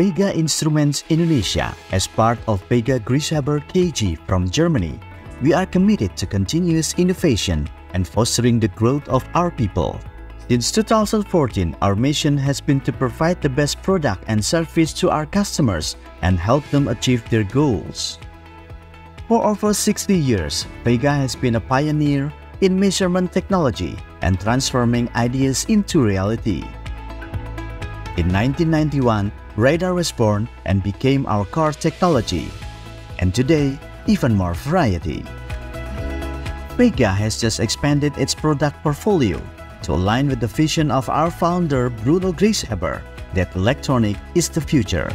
VEGA Instruments Indonesia as part of VEGA Grieshaber KG from Germany. We are committed to continuous innovation and fostering the growth of our people. Since 2014, our mission has been to provide the best product and service to our customers and help them achieve their goals. For over 60 years, VEGA has been a pioneer in measurement technology and transforming ideas into reality. In 1991, radar was born and became our core technology. And today, even more variety. VEGA has just expanded its product portfolio to align with the vision of our founder Bruno Grieshaber that electronic is the future.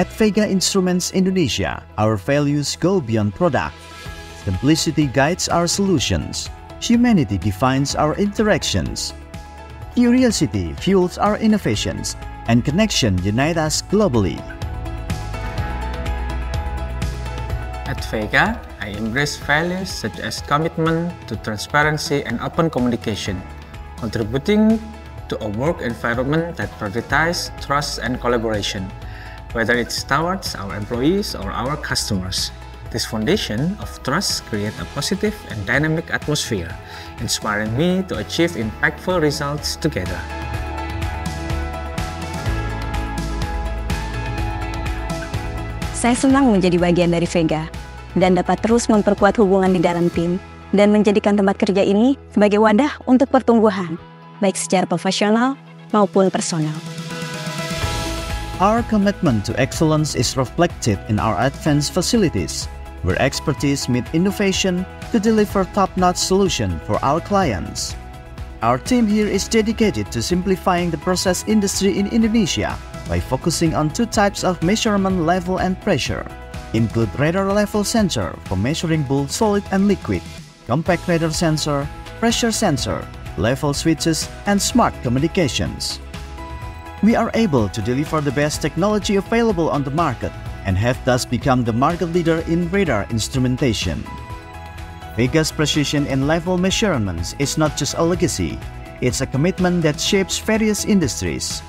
At VEGA Instruments Indonesia, our values go beyond product. Simplicity guides our solutions. Humanity defines our interactions. Curiosity fuels our innovations, and connection unites us globally. At VEGA, I embrace values such as commitment to transparency and open communication, contributing to a work environment that prioritizes trust and collaboration, whether it's towards our employees or our customers. This foundation of trust creates a positive and dynamic atmosphere, inspiring me to achieve impactful results together. Saya senang menjadi bagian dari VEGA dan dapat terus memperkuat hubungan di dalam tim dan menjadikan tempat kerja ini sebagai wadah untuk pertumbuhan, baik secara profesional maupun personal. Our commitment to excellence is reflected in our advanced facilities, where expertise meets innovation to deliver top-notch solutions for our clients. Our team here is dedicated to simplifying the process industry in Indonesia by focusing on two types of measurement, level and pressure, include radar level sensor for measuring both solid and liquid, compact radar sensor, pressure sensor, level switches, and smart communications. We are able to deliver the best technology available on the market and have thus become the market leader in radar instrumentation. VEGA's precision in level measurements is not just a legacy, it's a commitment that shapes various industries.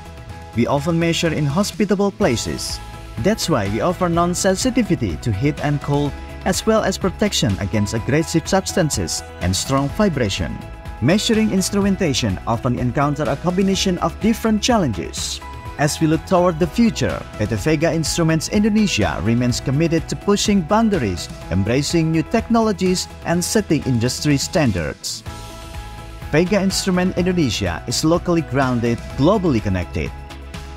We often measure in hospitable places. That's why we offer non-sensitivity to heat and cold, as well as protection against aggressive substances and strong vibration. Measuring instrumentation often encounters a combination of different challenges. As we look toward the future, VEGA Instruments Indonesia remains committed to pushing boundaries, embracing new technologies, and setting industry standards. VEGA Instruments Indonesia is locally grounded, globally connected.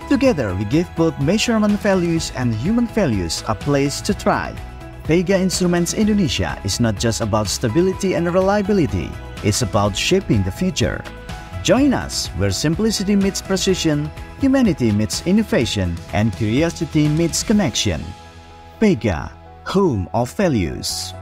Together, we give both measurement values and human values a place to thrive. VEGA Instruments Indonesia is not just about stability and reliability, it's about shaping the future. Join us where simplicity meets precision, humanity meets innovation, and curiosity meets connection. VEGA, home of values.